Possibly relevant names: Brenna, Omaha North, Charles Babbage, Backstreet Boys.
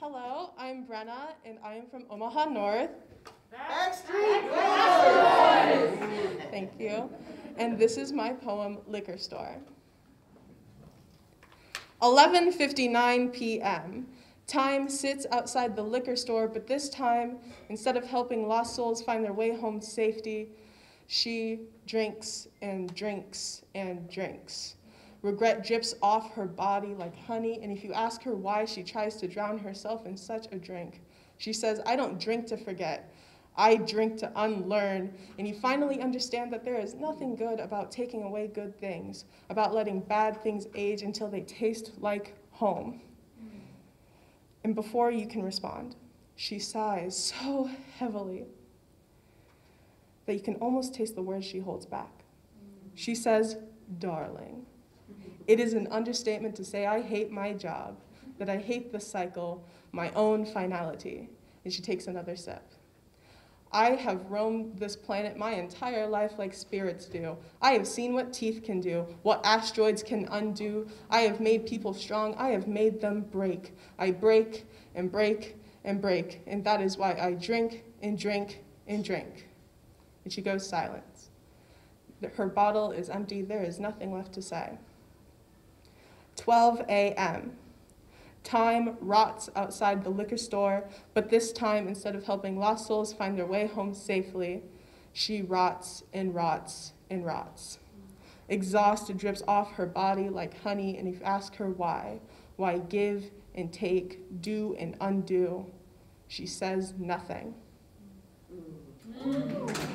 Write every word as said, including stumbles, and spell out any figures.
Hello, I'm Brenna, and I'm from Omaha North. Backstreet Boys! Thank you. And this is my poem, Liquor Store. eleven fifty-nine p m Time sits outside the liquor store, but this time, instead of helping lost souls find their way home to safety, she drinks and drinks and drinks. Regret drips off her body like honey, and if you ask her why she tries to drown herself in such a drink, she says, "I don't drink to forget. I drink to unlearn." And you finally understand that there is nothing good about taking away good things, about letting bad things age until they taste like home. And before you can respond, she sighs so heavily that you can almost taste the words she holds back. She says, "Darling, it is an understatement to say I hate my job, that I hate the cycle, my own finality." And she takes another sip. "I have roamed this planet my entire life like spirits do. I have seen what teeth can do, what asteroids can undo. I have made people strong, I have made them break. I break and break and break, and that is why I drink and drink and drink." And she goes silent. Her bottle is empty, there is nothing left to say. twelve a m Time rots outside the liquor store, but this time, instead of helping lost souls find their way home safely, she rots and rots and rots. Exhaust drips off her body like honey, and if you ask her why, why give and take, do and undo, she says nothing. Mm.